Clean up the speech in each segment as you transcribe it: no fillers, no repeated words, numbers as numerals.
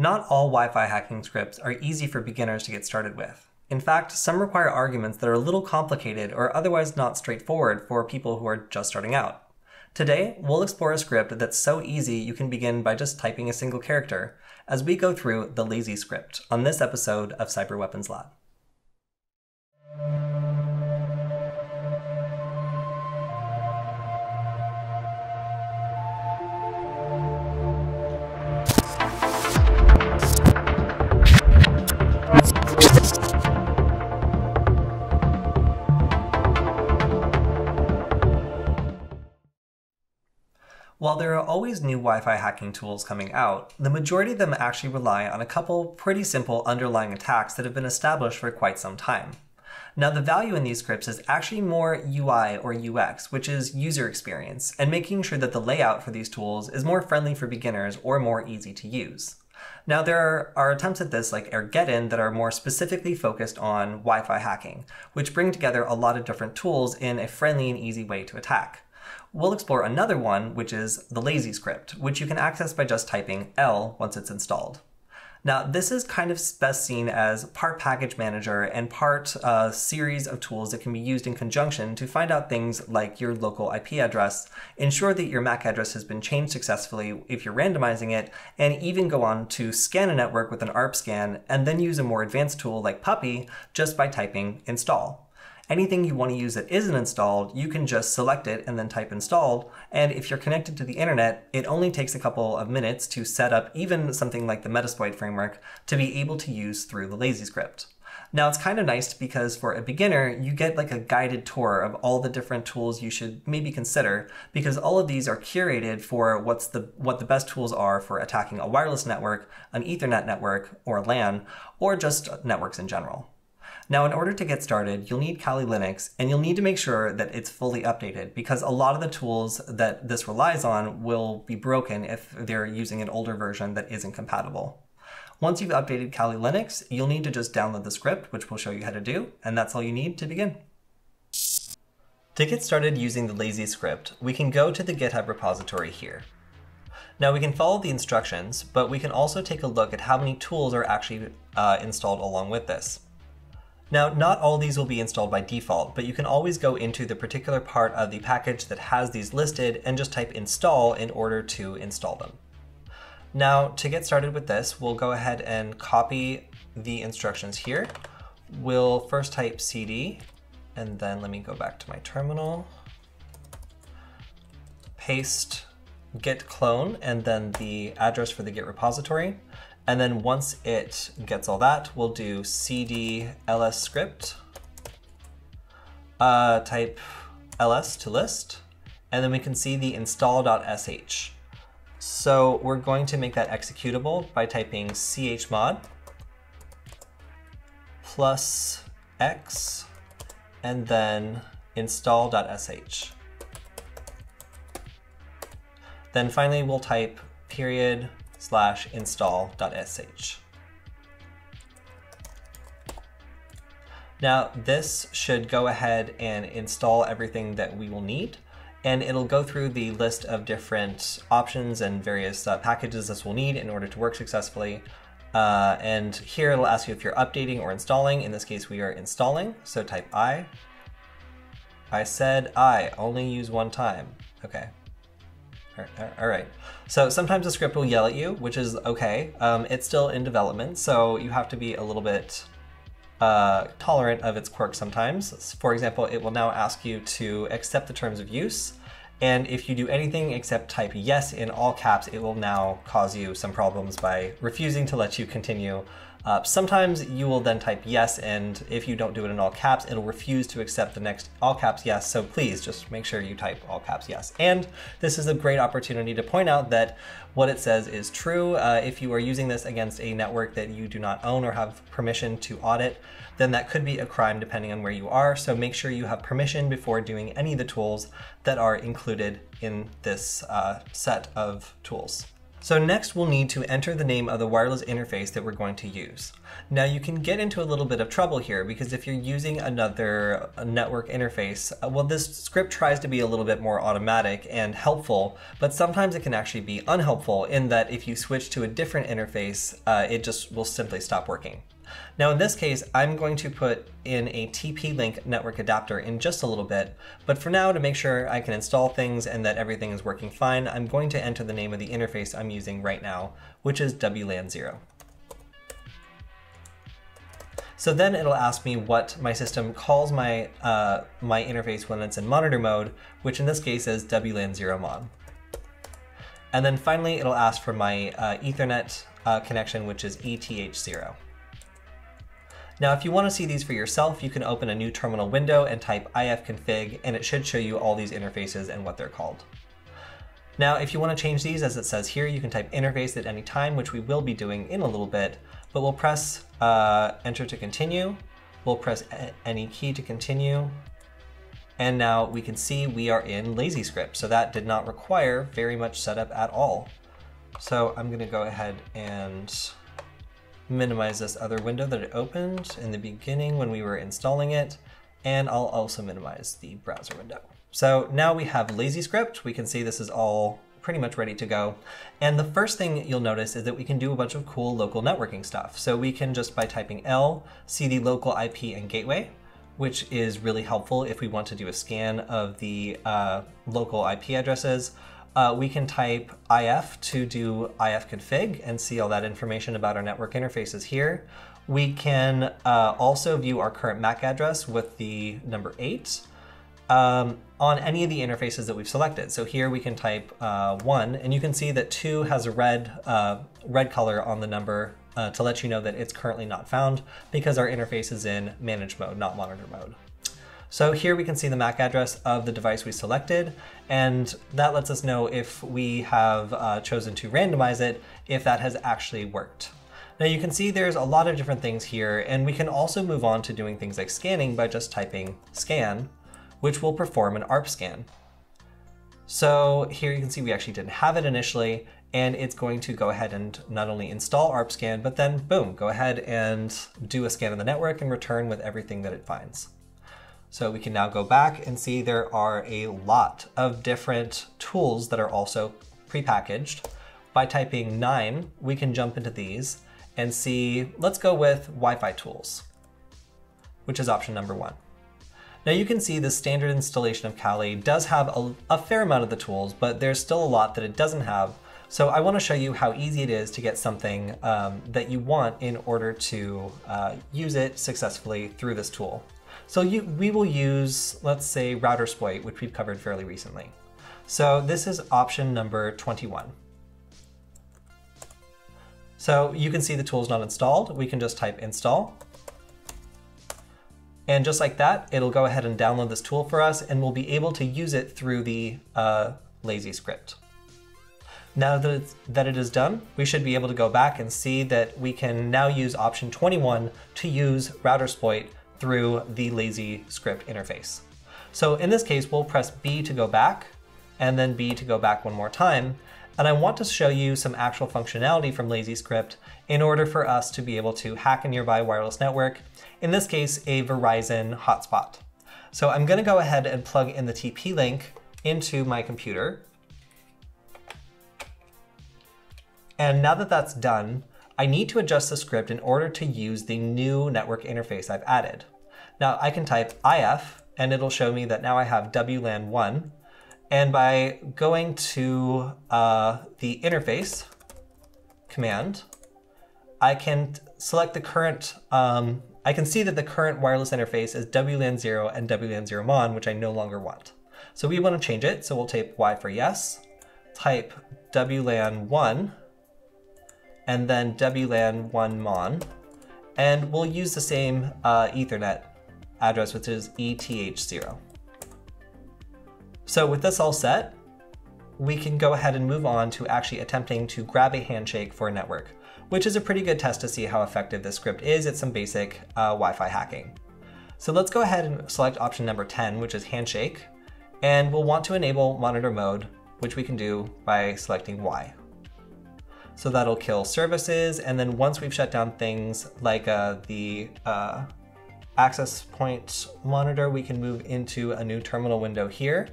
Not all Wi-Fi hacking scripts are easy for beginners to get started with. In fact, some require arguments that are a little complicated or otherwise not straightforward for people who are just starting out. Today, we'll explore a script that's so easy you can begin by just typing a single character, as we go through the Lazy Script on this episode of Cyber Weapons Lab. While there are always new Wi-Fi hacking tools coming out, the majority of them actually rely on a couple pretty simple underlying attacks that have been established for quite some time. Now, the value in these scripts is actually more UI or UX, which is user experience, and making sure that the layout for these tools is more friendly for beginners or more easy to use. Now, there are attempts at this like AirGeddon that are more specifically focused on Wi-Fi hacking, which bring together a lot of different tools in a friendly and easy way to attack. We'll explore another one, which is the Lazy Script, which you can access by just typing L once it's installed. Now, this is kind of best seen as part package manager and part a series of tools that can be used in conjunction to find out things like your local IP address, ensure that your MAC address has been changed successfully if you're randomizing it, and even go on to scan a network with an ARP scan, and then use a more advanced tool like Pupy just by typing install. Anything you want to use that isn't installed, you can just select it and then type installed, and if you're connected to the internet, it only takes a couple of minutes to set up even something like the Metasploit framework to be able to use through the Lazy Script. Now, it's kind of nice because for a beginner, you get like a guided tour of all the different tools you should maybe consider, because all of these are curated for what the best tools are for attacking a wireless network, an Ethernet network, or LAN, or just networks in general. Now, in order to get started, you'll need Kali Linux, and you'll need to make sure that it's fully updated, because a lot of the tools that this relies on will be broken if they're using an older version that isn't compatible. Once you've updated Kali Linux, you'll need to just download the script, which we'll show you how to do, and that's all you need to begin. To get started using the Lazy Script, we can go to the GitHub repository here. Now, we can follow the instructions, but we can also take a look at how many tools are actually installed along with this. Now, not all these will be installed by default, but you can always go into the particular part of the package that has these listed and just type install in order to install them. Now, to get started with this, we'll go ahead and copy the instructions here. We'll first type cd, and then let me go back to my terminal, paste git clone, and then the address for the Git repository. And then once it gets all that, we'll do cd ls script, type ls to list, and then we can see the install.sh. So we're going to make that executable by typing chmod plus x, and then install.sh. Then finally, we'll type /install.sh. Now, this should go ahead and install everything that we will need, and it'll go through the list of different options and various packages this will need in order to work successfully. And here it'll ask you if you're updating or installing. In this case, we are installing, so type I. I said I only use one time. Okay. All right, so sometimes the script will yell at you, which is okay. It's still in development, so you have to be a little bit tolerant of its quirks sometimes. For example, it will now ask you to accept the terms of use, and if you do anything except type yes in all caps, it will now cause you some problems by refusing to let you continue. Sometimes you will then type yes, and if you don't do it in all caps, it'll refuse to accept the next all caps yes, so please just make sure you type all caps yes. And this is a great opportunity to point out that what it says is true. If you are using this against a network that you do not own or have permission to audit, then that could be a crime depending on where you are, so make sure you have permission before doing any of the tools that are included in this set of tools. So next we'll need to enter the name of the wireless interface that we're going to use. Now you can get into a little bit of trouble here because if you're using another network interface, well, this script tries to be a little bit more automatic and helpful, but sometimes it can actually be unhelpful in that if you switch to a different interface, it just will simply stop working. Now in this case, I'm going to put in a TP-Link network adapter in just a little bit, but for now to make sure I can install things and that everything is working fine, I'm going to enter the name of the interface I'm using right now, which is WLAN 0. So then it'll ask me what my system calls my interface when it's in monitor mode, which in this case is WLAN 0 mod. And then finally, it'll ask for my Ethernet connection, which is ETH0. Now, if you want to see these for yourself, you can open a new terminal window and type ifconfig, and it should show you all these interfaces and what they're called. Now, if you want to change these, as it says here, you can type interface at any time, which we will be doing in a little bit, but we'll press enter to continue. We'll press any key to continue. And now we can see we are in Lazy Script, so that did not require very much setup at all. So I'm going to go ahead and minimize this other window that it opened in the beginning when we were installing it. And I'll also minimize the browser window. So now we have Lazy Script. We can see this is all pretty much ready to go. And the first thing you'll notice is that we can do a bunch of cool local networking stuff. So we can just by typing L, see the local IP and gateway, which is really helpful if we want to do a scan of the local IP addresses. We can type IF to do ifconfig and see all that information about our network interfaces here. We can also view our current MAC address with the number 8 on any of the interfaces that we've selected. So here we can type 1, and you can see that 2 has a red color on the number to let you know that it's currently not found because our interface is in manage mode, not monitor mode. So here we can see the MAC address of the device we selected, and that lets us know if we have chosen to randomize it, if that has actually worked. Now you can see there's a lot of different things here, and we can also move on to doing things like scanning by just typing scan, which will perform an ARP scan. So here you can see we actually didn't have it initially, and it's going to go ahead and not only install ARP scan, but then boom, go ahead and do a scan of the network and return with everything that it finds. So we can now go back and see there are a lot of different tools that are also prepackaged. By typing 9, we can jump into these and see, let's go with Wi-Fi tools, which is option number 1. Now you can see the standard installation of Kali does have a fair amount of the tools, but there's still a lot that it doesn't have. So I want to show you how easy it is to get something that you want in order to use it successfully through this tool. So we will use, let's say, RouterSploit, which we've covered fairly recently. So this is option number 21. So you can see the tool's not installed. We can just type install. And just like that, it'll go ahead and download this tool for us, and we'll be able to use it through the Lazy Script. Now that it is done, we should be able to go back and see that we can now use option 21 to use RouterSploit through the Lazy Script interface. So in this case, we'll press B to go back and then B to go back one more time. And I want to show you some actual functionality from Lazy Script in order for us to be able to hack a nearby wireless network, in this case, a Verizon hotspot. So I'm gonna go ahead and plug in the TP-Link into my computer. And now that that's done, I need to adjust the script in order to use the new network interface I've added. Now I can type IF and it'll show me that now I have WLAN 1. And by going to the interface command, I can select the current, I can see that the current wireless interface is WLAN 0 and WLAN 0 mon, which I no longer want. So we want to change it. So we'll type Y for yes, type WLAN 1, and then WLAN 1 mon, and we'll use the same Ethernet address, which is ETH0. So with this all set, we can go ahead and move on to actually attempting to grab a handshake for a network, which is a pretty good test to see how effective this script is at some basic Wi-Fi hacking. So let's go ahead and select option number 10, which is handshake, and we'll want to enable monitor mode, which we can do by selecting Y. So that'll kill services. And then once we've shut down things like the access point monitor, we can move into a new terminal window here.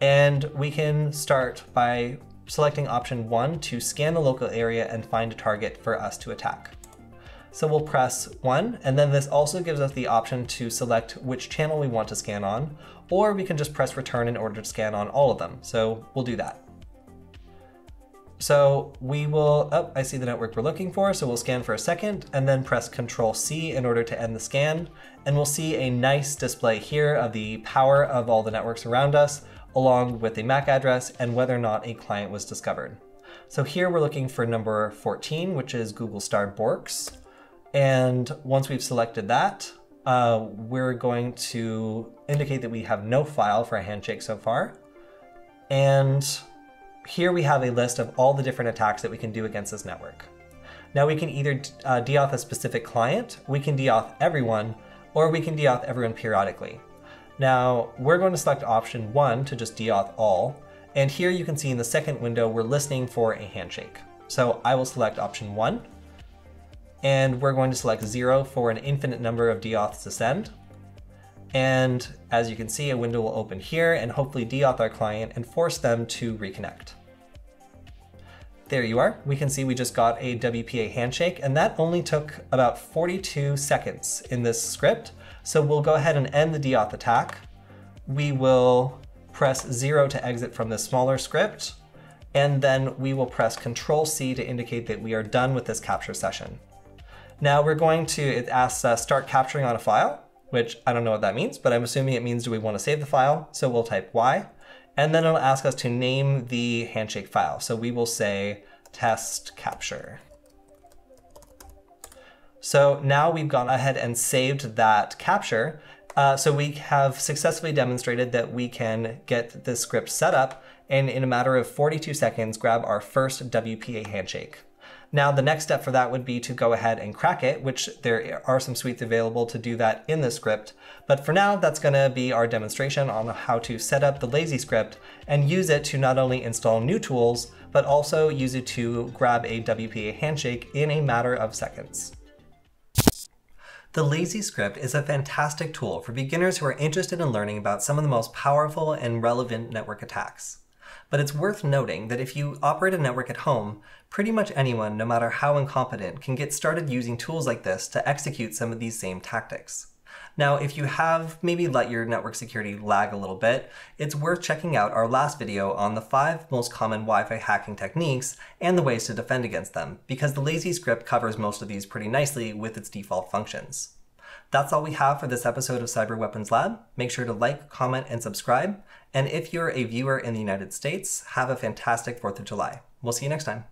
And we can start by selecting option 1 to scan the local area and find a target for us to attack. So we'll press 1, and then this also gives us the option to select which channel we want to scan on, or we can just press return in order to scan on all of them. So we'll do that. So we will, oh, I see the network we're looking for, so we'll scan for a second and then press Control C in order to end the scan. And we'll see a nice display here of the power of all the networks around us, along with the MAC address and whether or not a client was discovered. So here we're looking for number 14, which is Google Star Borks. And once we've selected that, we're going to indicate that we have no file for a handshake so far. And here we have a list of all the different attacks that we can do against this network. Now we can either deauth a specific client, we can deauth everyone, or we can deauth everyone periodically. Now we're going to select option 1 to just deauth all. And here you can see in the second window, we're listening for a handshake. So I will select option 1, and we're going to select 0 for an infinite number of deauths to send. And as you can see, a window will open here and hopefully deauth our client and force them to reconnect. There you are. We can see we just got a WPA handshake, and that only took about 42 seconds in this script. So we'll go ahead and end the deauth attack. We will press 0 to exit from this smaller script, and then we will press Control C to indicate that we are done with this capture session. Now we're going to, it asks start capturing on a file, which I don't know what that means, but I'm assuming it means do we want to save the file? So we'll type Y, and then it'll ask us to name the handshake file. So we will say test capture. So now we've gone ahead and saved that capture. So we have successfully demonstrated that we can get this script set up and in a matter of 42 seconds, grab our first WPA handshake. Now, the next step for that would be to go ahead and crack it, which there are some suites available to do that in the script. But for now, that's going to be our demonstration on how to set up the Lazy Script and use it to not only install new tools, but also use it to grab a WPA handshake in a matter of seconds. The Lazy Script is a fantastic tool for beginners who are interested in learning about some of the most powerful and relevant network attacks. But it's worth noting that if you operate a network at home, pretty much anyone, no matter how incompetent, can get started using tools like this to execute some of these same tactics. Now, if you have maybe let your network security lag a little bit, it's worth checking out our last video on the 5 most common Wi-Fi hacking techniques and the ways to defend against them, because the Lazy Script covers most of these pretty nicely with its default functions. That's all we have for this episode of Cyber Weapons Lab. Make sure to like, comment, and subscribe. And if you're a viewer in the United States, have a fantastic 4th of July. We'll see you next time.